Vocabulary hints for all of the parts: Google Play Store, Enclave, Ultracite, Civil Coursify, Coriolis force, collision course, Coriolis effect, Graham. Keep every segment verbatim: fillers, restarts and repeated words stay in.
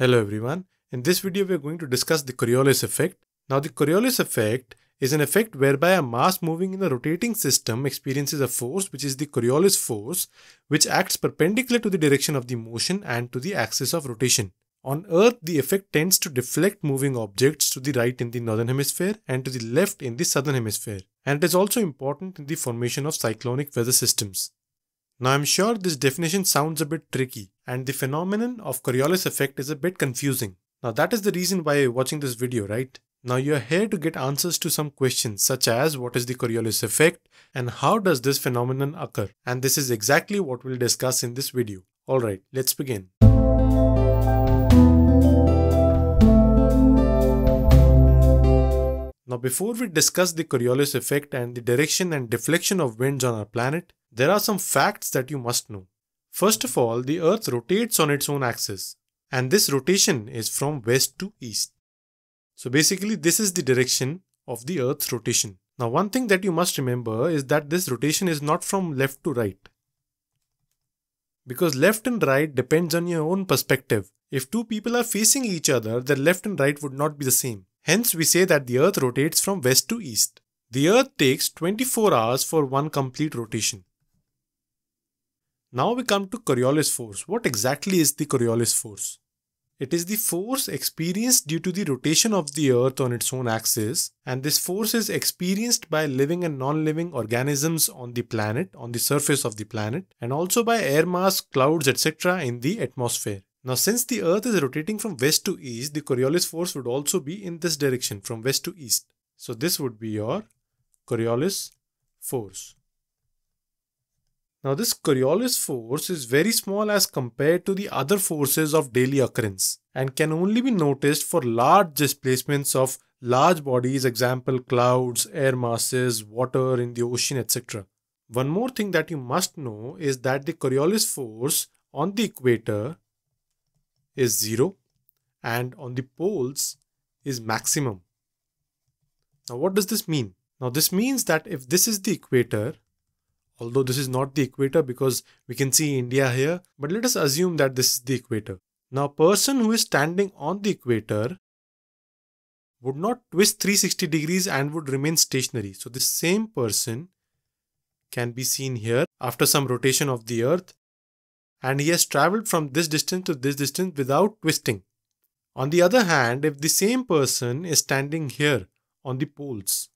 Hello everyone. In this video we are going to discuss the Coriolis effect. Now the Coriolis effect is an effect whereby a mass moving in a rotating system experiences a force which is the Coriolis force, which acts perpendicular to the direction of the motion and to the axis of rotation. On Earth, the effect tends to deflect moving objects to the right in the northern hemisphere and to the left in the southern hemisphere, and it is also important in the formation of cyclonic weather systems. Now, I'm sure this definition sounds a bit tricky and the phenomenon of Coriolis effect is a bit confusing. Now, that is the reason why you're watching this video, right? Now, you're here to get answers to some questions such as what is the Coriolis effect and how does this phenomenon occur? And this is exactly what we'll discuss in this video. Alright, let's begin. Now, before we discuss the Coriolis effect and the direction and deflection of winds on our planet, there are some facts that you must know. First of all, the Earth rotates on its own axis, and this rotation is from west to east. So basically, this is the direction of the Earth's rotation. Now, one thing that you must remember is that this rotation is not from left to right, because left and right depends on your own perspective. If two people are facing each other, their left and right would not be the same. Hence, we say that the Earth rotates from west to east. The Earth takes twenty-four hours for one complete rotation. Now we come to Coriolis force. What exactly is the Coriolis force? It is the force experienced due to the rotation of the Earth on its own axis, and this force is experienced by living and non-living organisms on the planet, on the surface of the planet, and also by air mass, clouds, et cetera in the atmosphere. Now, since the Earth is rotating from west to east, the Coriolis force would also be in this direction, from west to east. So this would be your Coriolis force. Now, this Coriolis force is very small as compared to the other forces of daily occurrence and can only be noticed for large displacements of large bodies, example clouds, air masses, water in the ocean, et cetera. One more thing that you must know is that the Coriolis force on the equator is zero and on the poles is maximum. Now, what does this mean? Now, this means that if this is the equator, although this is not the equator because we can see India here, but let us assume that this is the equator. Now, a person who is standing on the equator would not twist three hundred sixty degrees and would remain stationary. So this same person can be seen here after some rotation of the Earth, and he has traveled from this distance to this distance without twisting. On the other hand, if the same person is standing here on the poles,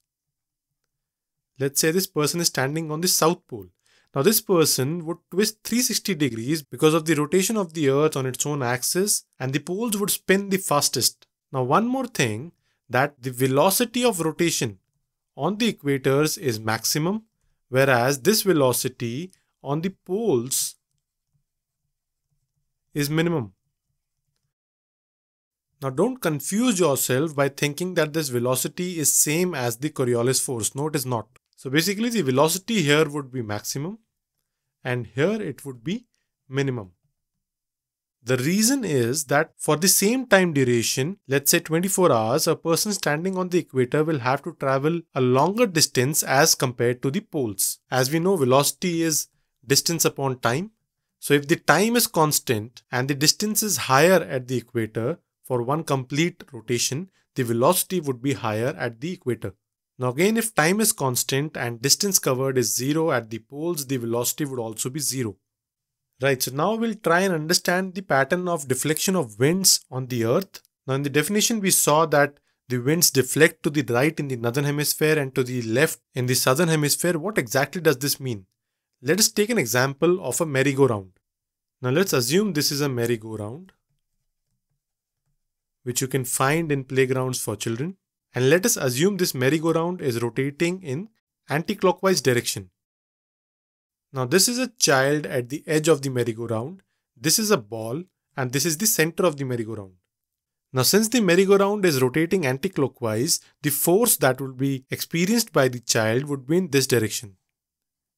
let's say this person is standing on the South Pole. Now, this person would twist three hundred sixty degrees because of the rotation of the Earth on its own axis, and the poles would spin the fastest. Now, one more thing, that the velocity of rotation on the equators is maximum, whereas this velocity on the poles is minimum. Now, don't confuse yourself by thinking that this velocity is same as the Coriolis force. No, it is not. So basically, the velocity here would be maximum and here it would be minimum. The reason is that for the same time duration, let's say twenty-four hours, a person standing on the equator will have to travel a longer distance as compared to the poles. As we know, velocity is distance upon time. So if the time is constant and the distance is higher at the equator for one complete rotation, the velocity would be higher at the equator. Now again, if time is constant and distance covered is zero at the poles, the velocity would also be zero. Right, so now we'll try and understand the pattern of deflection of winds on the Earth. Now in the definition we saw that the winds deflect to the right in the northern hemisphere and to the left in the southern hemisphere. What exactly does this mean? Let us take an example of a merry-go-round. Now let's assume this is a merry-go-round, which you can find in playgrounds for children. And let us assume this merry-go-round is rotating in anti-clockwise direction. Now this is a child at the edge of the merry-go-round, this is a ball, and this is the center of the merry-go-round. Now since the merry-go-round is rotating anti-clockwise, the force that would be experienced by the child would be in this direction.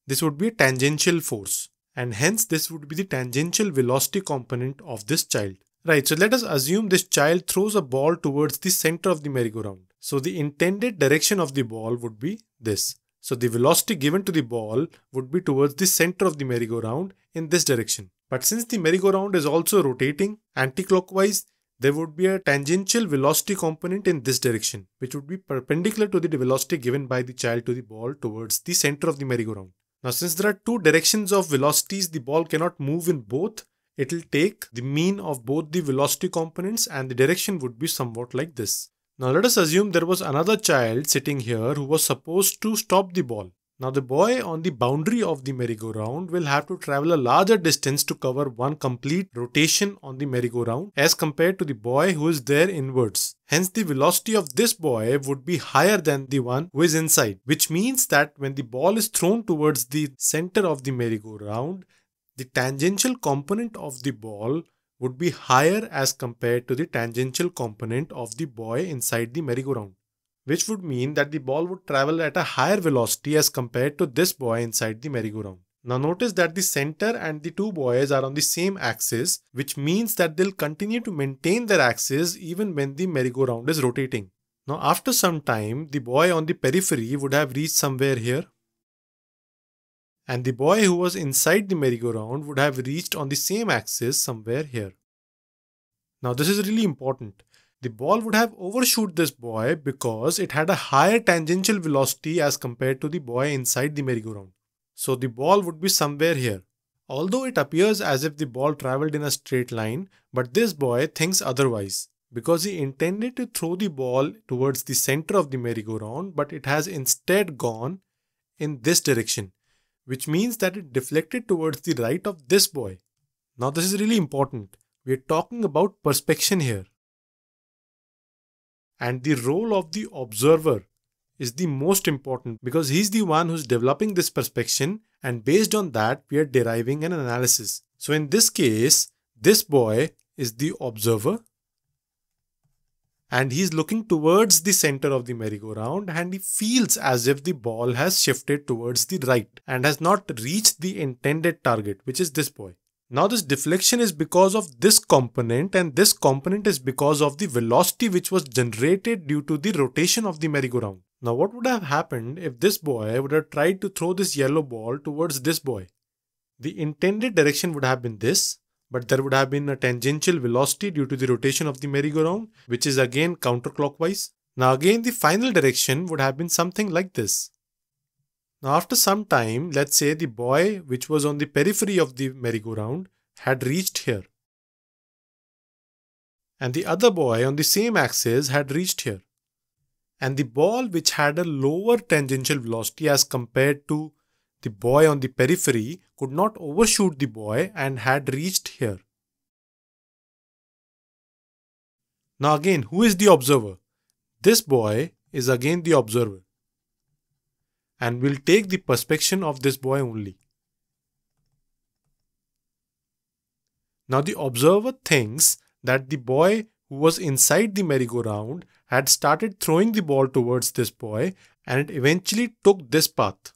This would be a tangential force, and hence this would be the tangential velocity component of this child. Right, so let us assume this child throws a ball towards the center of the merry-go-round. So the intended direction of the ball would be this. So the velocity given to the ball would be towards the center of the merry-go-round in this direction. But since the merry-go-round is also rotating anti-clockwise, there would be a tangential velocity component in this direction, which would be perpendicular to the velocity given by the child to the ball towards the center of the merry-go-round. Now, since there are two directions of velocities, the ball cannot move in both. It will take the mean of both the velocity components, and the direction would be somewhat like this. Now, let us assume there was another child sitting here who was supposed to stop the ball. Now, the boy on the boundary of the merry-go-round will have to travel a larger distance to cover one complete rotation on the merry-go-round as compared to the boy who is there inwards. Hence, the velocity of this boy would be higher than the one who is inside, which means that when the ball is thrown towards the center of the merry-go-round, the tangential component of the ball would be higher as compared to the tangential component of the boy inside the merry-go-round, which would mean that the ball would travel at a higher velocity as compared to this boy inside the merry-go-round. Now notice that the center and the two boys are on the same axis, which means that they'll continue to maintain their axis even when the merry-go-round is rotating. Now after some time, the boy on the periphery would have reached somewhere here, and the boy who was inside the merry-go-round would have reached on the same axis somewhere here. Now this is really important. The ball would have overshot this boy because it had a higher tangential velocity as compared to the boy inside the merry-go-round. So the ball would be somewhere here. Although it appears as if the ball travelled in a straight line, but this boy thinks otherwise, because he intended to throw the ball towards the centre of the merry-go-round, but it has instead gone in this direction, which means that it deflected towards the right of this boy. Now this is really important. We are talking about perspection here. And the role of the observer is the most important, because he's the one who's developing this perspection, and based on that we are deriving an analysis. So in this case, this boy is the observer and he's looking towards the center of the merry-go-round, and he feels as if the ball has shifted towards the right and has not reached the intended target, which is this boy. Now this deflection is because of this component, and this component is because of the velocity which was generated due to the rotation of the merry-go-round. Now what would have happened if this boy would have tried to throw this yellow ball towards this boy? The intended direction would have been this, but there would have been a tangential velocity due to the rotation of the merry-go-round, which is again counterclockwise. Now again the final direction would have been something like this. Now after some time, let's say the boy which was on the periphery of the merry-go-round had reached here, and the other boy on the same axis had reached here, and the ball which had a lower tangential velocity as compared to the boy on the periphery could not overshoot the boy and had reached here. Now again, who is the observer? This boy is again the observer, and we'll take the perspection of this boy only. Now the observer thinks that the boy who was inside the merry-go-round had started throwing the ball towards this boy, and it eventually took this path.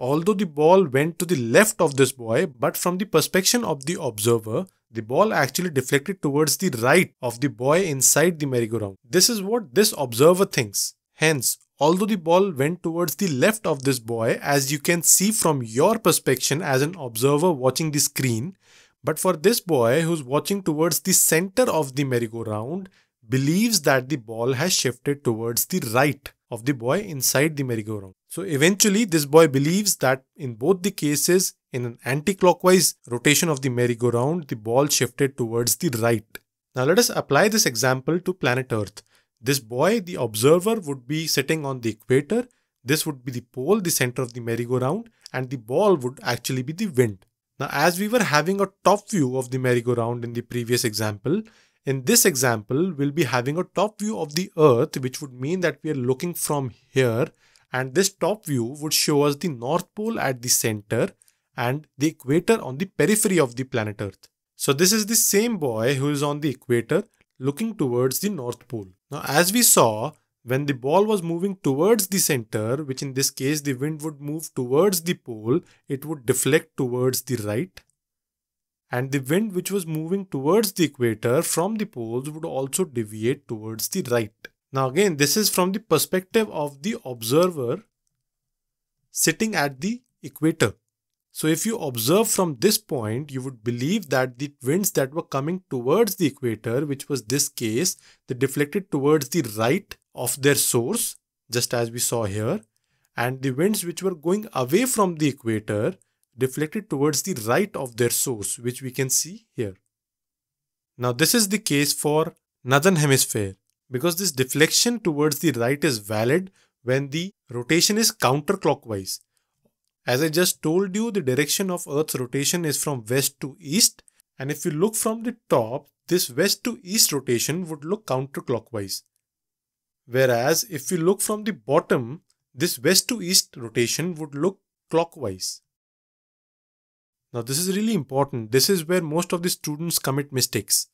Although the ball went to the left of this boy, but from the perspection of the observer, the ball actually deflected towards the right of the boy inside the merry-go-round. This is what this observer thinks. Hence, although the ball went towards the left of this boy, as you can see from your perspection as an observer watching the screen, but for this boy who's watching towards the center of the merry-go-round, believes that the ball has shifted towards the right of the boy inside the merry-go-round. So eventually this boy believes that in both the cases, in an anti-clockwise rotation of the merry-go-round, the ball shifted towards the right. Now let us apply this example to planet Earth. This boy, the observer, would be sitting on the equator. This would be the pole, the center of the merry-go-round, and the ball would actually be the wind. Now, as we were having a top view of the merry-go-round in the previous example, in this example, we'll be having a top view of the Earth, which would mean that we are looking from here, and this top view would show us the North Pole at the center and the equator on the periphery of the planet Earth. So this is the same boy who is on the equator, looking towards the North Pole. Now as we saw, when the ball was moving towards the center, which in this case the wind would move towards the pole, it would deflect towards the right. And the wind which was moving towards the equator from the poles would also deviate towards the right. Now again, this is from the perspective of the observer sitting at the equator. So if you observe from this point, you would believe that the winds that were coming towards the equator, which was this case, they deflected towards the right of their source, just as we saw here. And the winds which were going away from the equator deflected towards the right of their source, which we can see here. Now this is the case for northern hemisphere, because this deflection towards the right is valid when the rotation is counterclockwise. As I just told you, the direction of Earth's rotation is from west to east, and if you look from the top, this west to east rotation would look counterclockwise. Whereas if you look from the bottom, this west to east rotation would look clockwise. Now this is really important. This is where most of the students commit mistakes.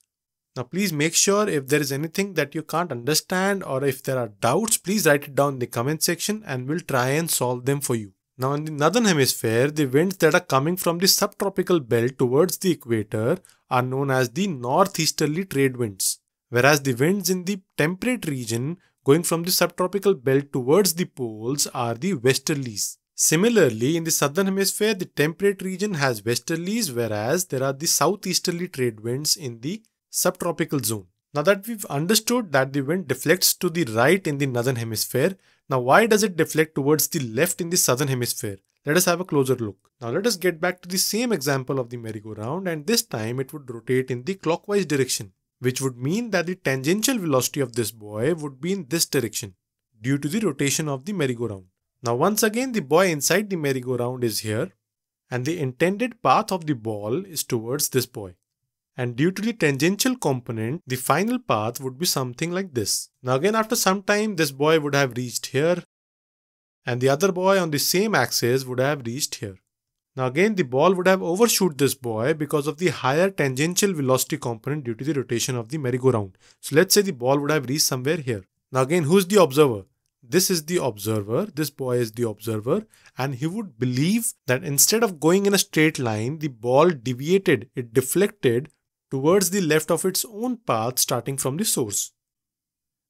Now please make sure if there is anything that you can't understand or if there are doubts, please write it down in the comment section and we'll try and solve them for you. Now in the northern hemisphere, the winds that are coming from the subtropical belt towards the equator are known as the northeasterly trade winds. Whereas the winds in the temperate region going from the subtropical belt towards the poles are the westerlies. Similarly, in the southern hemisphere, the temperate region has westerlies, whereas there are the southeasterly trade winds in the subtropical zone. Now that we've understood that the wind deflects to the right in the northern hemisphere, now why does it deflect towards the left in the southern hemisphere? Let us have a closer look. Now let us get back to the same example of the merry-go-round, and this time it would rotate in the clockwise direction, which would mean that the tangential velocity of this boy would be in this direction due to the rotation of the merry-go-round. Now once again the boy inside the merry-go-round is here and the intended path of the ball is towards this boy. And due to the tangential component, the final path would be something like this. Now again, after some time, this boy would have reached here and the other boy on the same axis would have reached here. Now again, the ball would have overshot this boy because of the higher tangential velocity component due to the rotation of the merry-go-round. So let's say the ball would have reached somewhere here. Now again, who's the observer? This is the observer, this boy is the observer, and he would believe that instead of going in a straight line, the ball deviated, it deflected towards the left of its own path starting from the source.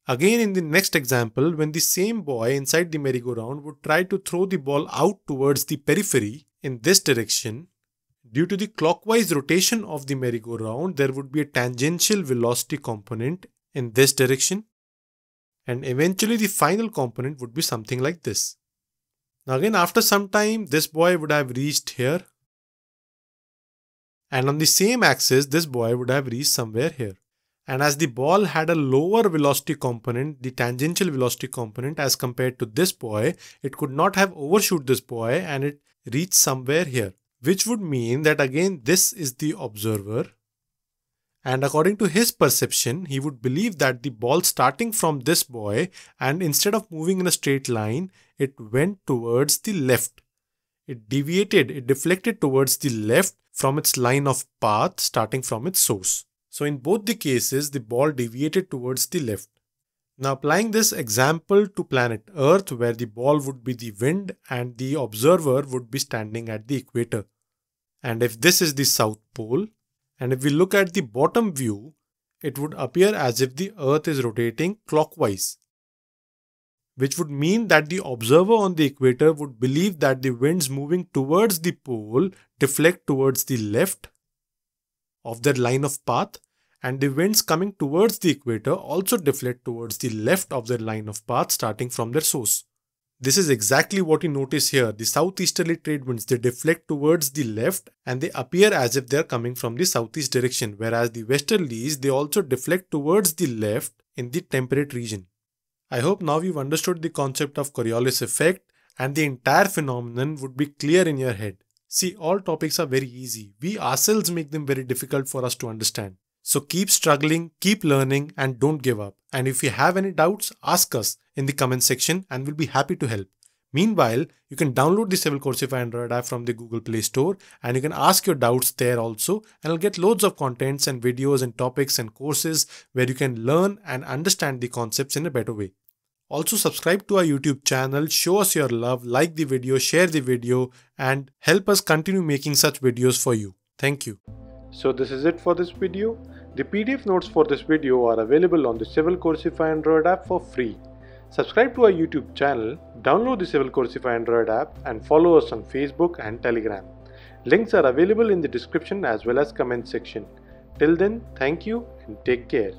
Again in the next example, when the same boy inside the merry-go-round would try to throw the ball out towards the periphery in this direction, due to the clockwise rotation of the merry-go-round, there would be a tangential velocity component in this direction, and eventually the final component would be something like this. Now again, after some time, this boy would have reached here. And on the same axis, this boy would have reached somewhere here. And as the ball had a lower velocity component, the tangential velocity component as compared to this boy, it could not have overshot this boy and it reached somewhere here. Which would mean that again, this is the observer. And according to his perception, he would believe that the ball starting from this boy and instead of moving in a straight line, it went towards the left. It deviated, it deflected towards the left from its line of path starting from its source. So in both the cases, the ball deviated towards the left. Now applying this example to planet Earth, where the ball would be the wind and the observer would be standing at the equator. And if this is the South Pole, and if we look at the bottom view, it would appear as if the Earth is rotating clockwise, which would mean that the observer on the equator would believe that the winds moving towards the pole deflect towards the left of their line of path, and the winds coming towards the equator also deflect towards the left of their line of path starting from their source. This is exactly what you notice here. The southeasterly trade winds, they deflect towards the left and they appear as if they are coming from the southeast direction, whereas the westerlies, they also deflect towards the left in the temperate region. I hope now you've understood the concept of Coriolis effect and the entire phenomenon would be clear in your head. See, all topics are very easy. We ourselves make them very difficult for us to understand. So keep struggling, keep learning, and don't give up. And if you have any doubts, ask us in the comment section and we'll be happy to help. Meanwhile, you can download the Civil Coursify Android app from the Google Play Store and you can ask your doubts there also, and I'll get loads of contents and videos and topics and courses where you can learn and understand the concepts in a better way. Also subscribe to our YouTube channel, show us your love, like the video, share the video, and help us continue making such videos for you. Thank you. So this is it for this video. The P D F notes for this video are available on the Civil Coursify Android app for free. Subscribe to our YouTube channel, download the Civil Coursify Android app, and follow us on Facebook and Telegram. Links are available in the description as well as comment section. Till then, thank you and take care.